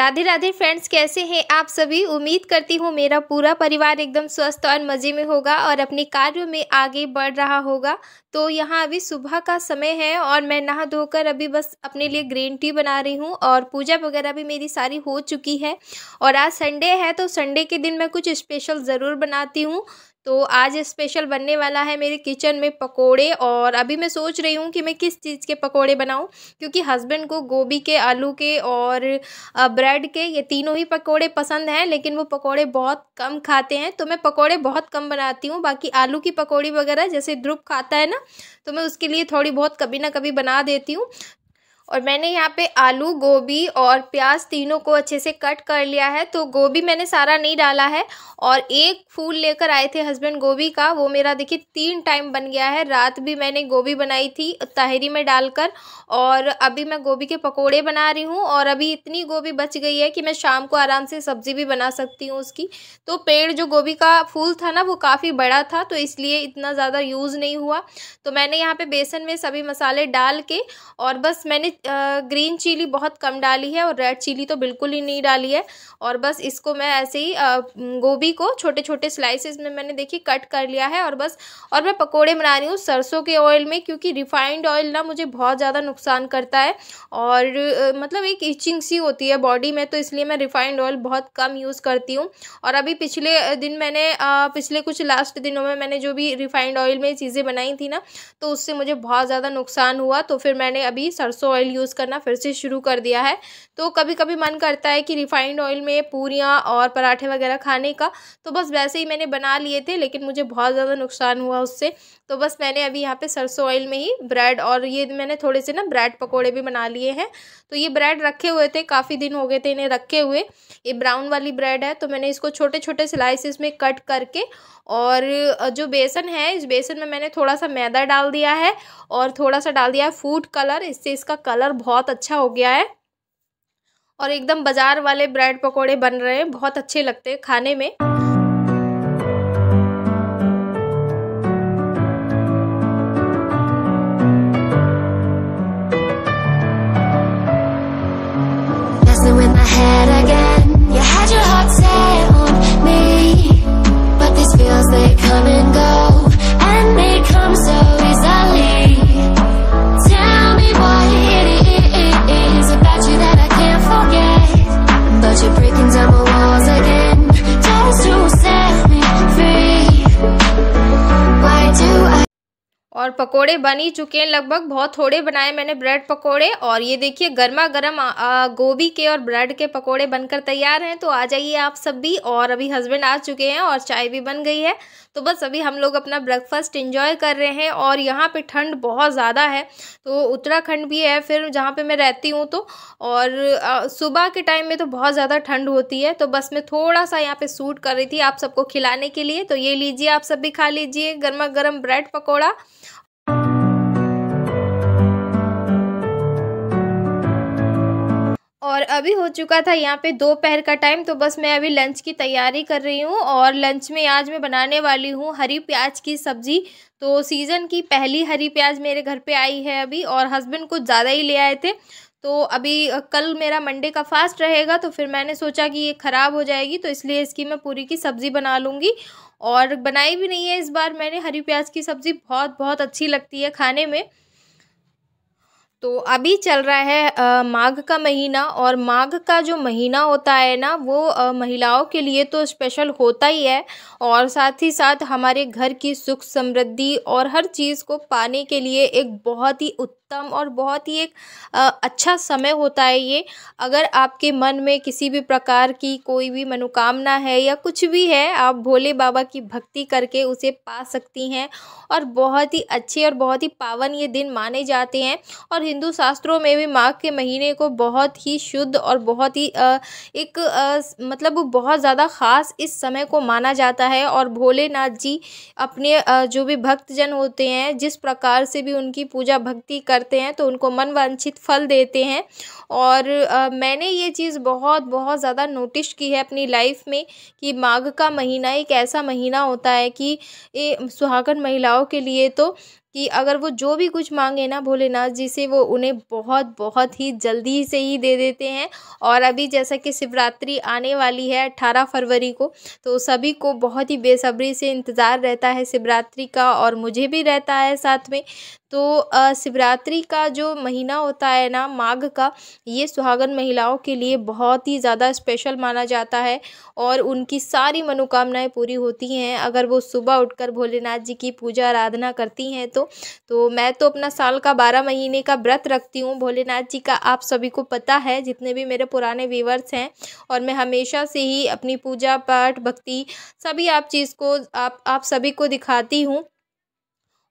Radhe Radhe friends, कैसे हैं आप सभी। उम्मीद करती हूँ मेरा पूरा परिवार एकदम स्वस्थ और मज़े में होगा और अपने कार्यों में आगे बढ़ रहा होगा। तो यहाँ अभी सुबह का समय है और मैं नहा धोकर अभी बस अपने लिए ग्रीन टी बना रही हूँ और पूजा वगैरह भी मेरी सारी हो चुकी है। और आज संडे है तो संडे के दिन मैं कुछ स्पेशल ज़रूर बनाती हूँ। तो आज स्पेशल बनने वाला है मेरे किचन में पकोड़े। और अभी मैं सोच रही हूँ कि मैं किस चीज़ के पकोड़े बनाऊँ, क्योंकि हस्बैंड को गोभी के, आलू के और ब्रेड के ये तीनों ही पकोड़े पसंद हैं, लेकिन वो पकोड़े बहुत कम खाते हैं। तो मैं पकोड़े बहुत कम बनाती हूँ। बाकी आलू की पकौड़ी वगैरह जैसे ध्रुव खाता है ना, तो मैं उसके लिए थोड़ी बहुत कभी ना कभी बना देती हूँ। और मैंने यहाँ पे आलू, गोभी और प्याज तीनों को अच्छे से कट कर लिया है। तो गोभी मैंने सारा नहीं डाला है। और एक फूल लेकर आए थे हस्बैंड गोभी का, वो मेरा देखिए 3 टाइम बन गया है। रात भी मैंने गोभी बनाई थी तहरी में डालकर, और अभी मैं गोभी के पकोड़े बना रही हूँ। और अभी इतनी गोभी बच गई है कि मैं शाम को आराम से सब्ज़ी भी बना सकती हूँ उसकी। तो पेड़ जो गोभी का फूल था ना, वो काफ़ी बड़ा था, तो इसलिए इतना ज़्यादा यूज़ नहीं हुआ। तो मैंने यहाँ पर बेसन में सभी मसाले डाल के, और बस मैंने ग्रीन चिली बहुत कम डाली है और रेड चिली तो बिल्कुल ही नहीं डाली है। और बस इसको मैं ऐसे ही गोभी को छोटे छोटे स्लाइसेस में मैंने देखिए कट कर लिया है। और बस और मैं पकोड़े बना रही हूँ सरसों के ऑयल में, क्योंकि रिफाइंड ऑयल ना मुझे बहुत ज़्यादा नुकसान करता है और मतलब एक इचिंग सी होती है बॉडी में, तो इसलिए मैं रिफाइंड ऑयल बहुत कम यूज़ करती हूँ। और अभी पिछले कुछ लास्ट दिनों में मैंने जो भी रिफाइंड ऑयल में चीज़ें बनाई थी ना, तो उससे मुझे बहुत ज़्यादा नुकसान हुआ। तो फिर मैंने अभी सरसों ऑयल यूज़ करना फिर से शुरू कर दिया है। तो कभी कभी मन करता है कि रिफाइंड ऑयल में पूरियाँ और पराठे वगैरह खाने का, तो बस वैसे ही मैंने बना लिए थे, लेकिन मुझे बहुत ज़्यादा नुकसान हुआ उससे। तो बस मैंने अभी यहाँ पे सरसों ऑयल में ही ब्रेड, और ये मैंने थोड़े से ना ब्रेड पकोड़े भी बना लिए हैं। तो ये ब्रेड रखे हुए थे, काफ़ी दिन हो गए थे इन्हें रखे हुए। ये ब्राउन वाली ब्रेड है, तो मैंने इसको छोटे छोटे स्लाइसेस में कट करके, और जो बेसन है इस बेसन में मैंने थोड़ा सा मैदा डाल दिया है और थोड़ा सा डाल दिया है फूड कलर, इससे इसका कलर बहुत अच्छा हो गया है। और एकदम बाज़ार वाले ब्रेड पकोड़े बन रहे हैं, बहुत अच्छे लगते हैं खाने में। और पकोड़े बन ही चुके हैं लगभग, बहुत थोड़े बनाए मैंने ब्रेड पकोड़े। और ये देखिए गर्मा गर्म गोभी के और ब्रेड के पकोड़े बनकर तैयार हैं। तो आ जाइए आप सब भी। और अभी हस्बैंड आ चुके हैं और चाय भी बन गई है। तो बस अभी हम लोग अपना ब्रेकफास्ट एंजॉय कर रहे हैं। और यहाँ पे ठंड बहुत ज़्यादा है, तो उत्तराखंड भी है फिर जहाँ पे मैं रहती हूँ, तो और सुबह के टाइम में तो बहुत ज़्यादा ठंड होती है। तो बस मैं थोड़ा सा यहाँ पे सूट कर रही थी आप सबको खिलाने के लिए। तो ये लीजिए, आप सब भी खा लीजिए गर्मा गर्म ब्रेड पकौड़ा। और अभी हो चुका था यहाँ पे दोपहर का टाइम, तो बस मैं अभी लंच की तैयारी कर रही हूँ। और लंच में आज मैं बनाने वाली हूँ हरी प्याज की सब्ज़ी। तो सीज़न की पहली हरी प्याज मेरे घर पे आई है अभी, और हस्बैंड कुछ ज़्यादा ही ले आए थे। तो अभी कल मेरा मंडे का फास्ट रहेगा, तो फिर मैंने सोचा कि ये ख़राब हो जाएगी, तो इसलिए इसकी मैं पूरी की सब्ज़ी बना लूँगी। और बनाई भी नहीं है इस बार मैंने हरी प्याज की सब्ज़ी, बहुत अच्छी लगती है खाने में। तो अभी चल रहा है माघ का महीना, और माघ का जो महीना होता है ना, वो महिलाओं के लिए तो स्पेशल होता ही है, और साथ ही साथ हमारे घर की सुख समृद्धि और हर चीज़ को पाने के लिए एक बहुत ही उत्तम और बहुत ही एक अच्छा समय होता है ये। अगर आपके मन में किसी भी प्रकार की कोई भी मनोकामना है या कुछ भी है, आप भोले बाबा की भक्ति करके उसे पा सकती हैं। और बहुत ही अच्छे और बहुत ही पावन ये दिन माने जाते हैं। और हिंदू शास्त्रों में भी माघ के महीने को बहुत ही शुद्ध और बहुत ही मतलब बहुत ज़्यादा ख़ास इस समय को माना जाता है। और भोलेनाथ जी अपने जो भी भक्तजन होते हैं, जिस प्रकार से भी उनकी पूजा भक्ति करते हैं, तो उनको मनवांछित फल देते हैं। और मैंने ये चीज़ बहुत ज़्यादा नोटिस की है अपनी लाइफ में कि माघ का महीना एक ऐसा महीना होता है कि सुहागन महिलाओं के लिए तो कि अगर वो जो भी कुछ मांगे ना भोलेनाथ जी से, वो उन्हें बहुत बहुत ही जल्दी से ही दे देते हैं। और अभी जैसा कि शिवरात्रि आने वाली है 18 फरवरी को, तो सभी को बहुत ही बेसब्री से इंतज़ार रहता है शिवरात्रि का, और मुझे भी रहता है साथ में। तो शिवरात्रि का जो महीना होता है ना माघ का, ये सुहागन महिलाओं के लिए बहुत ही ज़्यादा स्पेशल माना जाता है और उनकी सारी मनोकामनाएं पूरी होती हैं अगर वो सुबह उठकर भोलेनाथ जी की पूजा आराधना करती हैं। तो मैं तो अपना साल का 12 महीने का व्रत रखती हूँ भोलेनाथ जी का, आप सभी को पता है जितने भी मेरे पुराने व्यूअर्स हैं। और मैं हमेशा से ही अपनी पूजा पाठ भक्ति सभी आप चीज़ को आप सभी को दिखाती हूँ।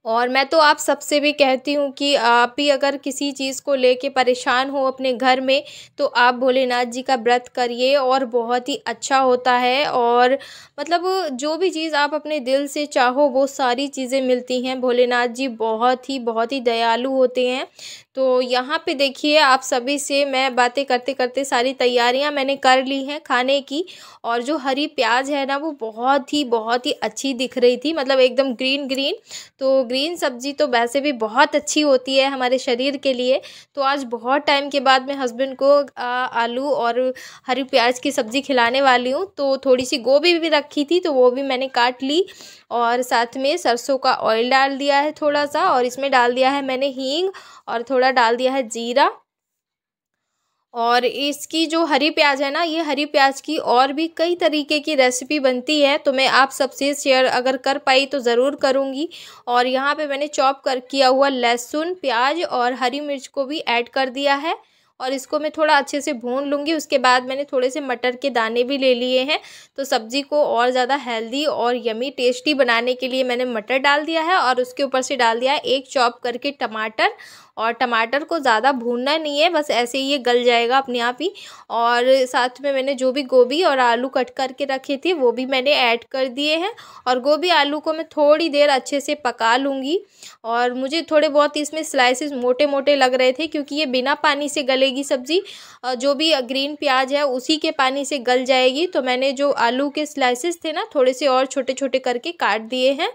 और मैं तो आप सबसे भी कहती हूँ कि आप भी अगर किसी चीज़ को लेके परेशान हो अपने घर में, तो आप भोलेनाथ जी का व्रत करिए और बहुत ही अच्छा होता है। और मतलब जो भी चीज़ आप अपने दिल से चाहो वो सारी चीज़ें मिलती हैं। भोलेनाथ जी बहुत ही दयालु होते हैं। तो यहाँ पे देखिए, आप सभी से मैं बातें करते करते सारी तैयारियाँ मैंने कर ली हैं खाने की। और जो हरी प्याज है ना वो बहुत ही अच्छी दिख रही थी, मतलब एकदम ग्रीन। तो ग्रीन सब्जी तो वैसे भी बहुत अच्छी होती है हमारे शरीर के लिए। तो आज बहुत टाइम के बाद मैं हस्बैंड को आलू और हरी प्याज की सब्ज़ी खिलाने वाली हूँ। तो थोड़ी सी गोभी भी रखी थी तो वो भी मैंने काट ली, और साथ में सरसों का ऑयल डाल दिया है थोड़ा सा, और इसमें डाल दिया है मैंने हींग और थोड़ा डाल दिया है जीरा। और इसकी जो हरी प्याज है ना, ये हरी प्याज की और भी कई तरीके की रेसिपी बनती है, तो मैं आप सबसे शेयर अगर कर पाई तो ज़रूर करूँगी। और यहाँ पे मैंने चॉप कर किया हुआ लहसुन, प्याज और हरी मिर्च को भी ऐड कर दिया है, और इसको मैं थोड़ा अच्छे से भून लूँगी। उसके बाद मैंने थोड़े से मटर के दाने भी ले लिए हैं। तो सब्ज़ी को और ज़्यादा हेल्दी और यमी टेस्टी बनाने के लिए मैंने मटर डाल दिया है, और उसके ऊपर से डाल दिया है एक चॉप करके टमाटर। और टमाटर को ज़्यादा भूनना नहीं है, बस ऐसे ही ये गल जाएगा अपने आप ही। और साथ में मैंने जो भी गोभी और आलू कट करके रखे थे वो भी मैंने ऐड कर दिए हैं, और गोभी आलू को मैं थोड़ी देर अच्छे से पका लूँगी। और मुझे थोड़े बहुत इसमें स्लाइसेस मोटे मोटे लग रहे थे क्योंकि ये बिना पानी से गलेगी सब्ज़ी, जो भी ग्रीन प्याज है उसी के पानी से गल जाएगी। तो मैंने जो आलू के स्लाइसेस थे ना थोड़े से और छोटे छोटे करके काट दिए हैं।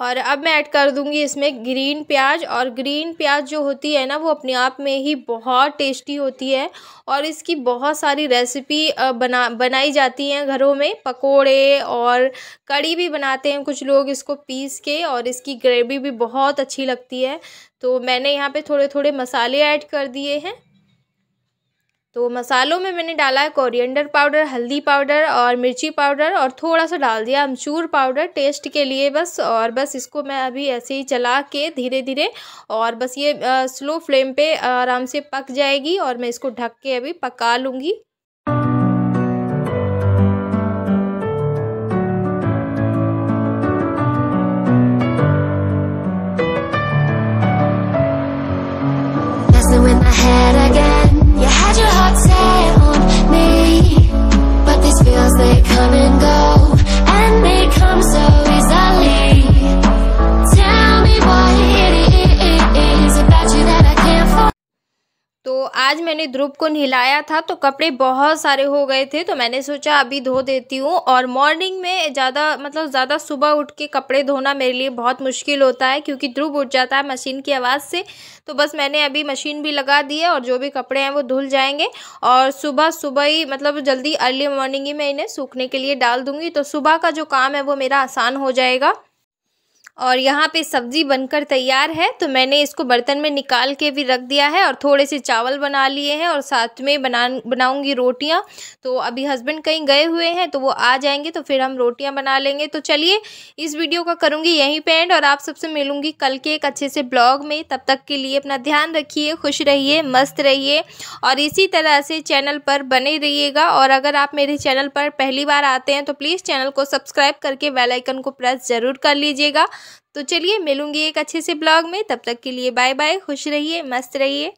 और अब मैं ऐड कर दूंगी इसमें ग्रीन प्याज, और ग्रीन प्याज जो होती है ना वो अपने आप में ही बहुत टेस्टी होती है, और इसकी बहुत सारी रेसिपी बनाई जाती हैं घरों में। पकोड़े और कड़ी भी बनाते हैं कुछ लोग इसको पीस के, और इसकी ग्रेवी भी बहुत अच्छी लगती है। तो मैंने यहाँ पे थोड़े थोड़े मसाले ऐड कर दिए हैं। तो मसालों में मैंने डाला है कोरिएंडर पाउडर, हल्दी पाउडर और मिर्ची पाउडर, और थोड़ा सा डाल दिया अमचूर पाउडर टेस्ट के लिए बस। और बस इसको मैं अभी ऐसे ही चला के धीरे धीरे, और बस ये स्लो फ्लेम पे आराम से पक जाएगी, और मैं इसको ढक के अभी पका लूँगी। तो आज मैंने ध्रुव को नहलाया था तो कपड़े बहुत सारे हो गए थे, तो मैंने सोचा अभी धो देती हूँ। और मॉर्निंग में ज़्यादा सुबह उठ के कपड़े धोना मेरे लिए बहुत मुश्किल होता है क्योंकि ध्रुव उठ जाता है मशीन की आवाज़ से। तो बस मैंने अभी मशीन भी लगा दी है और जो भी कपड़े हैं वो धुल जाएंगे, और सुबह ही मतलब जल्दी अर्ली मॉर्निंग ही मैं इन्हें सूखने के लिए डाल दूँगी, तो सुबह का जो काम है वो मेरा आसान हो जाएगा। और यहाँ पे सब्ज़ी बनकर तैयार है, तो मैंने इसको बर्तन में निकाल के भी रख दिया है, और थोड़े से चावल बना लिए हैं, और साथ में बनाऊँगी रोटियाँ। तो अभी हस्बैंड कहीं गए हुए हैं तो वो आ जाएंगे तो फिर हम रोटियाँ बना लेंगे। तो चलिए इस वीडियो का करूँगी यहीं पे एंड, और आप सबसे मिलूँगी कल के एक अच्छे से ब्लॉग में। तब तक के लिए अपना ध्यान रखिए, खुश रहिए, मस्त रहिए, और इसी तरह से चैनल पर बने रहिएगा। और अगर आप मेरे चैनल पर पहली बार आते हैं तो प्लीज़ चैनल को सब्सक्राइब करके बेल आइकन को प्रेस ज़रूर कर लीजिएगा। तो चलिए मिलूंगी एक अच्छे से ब्लॉग में, तब तक के लिए बाय बाय, खुश रहिए, मस्त रहिए।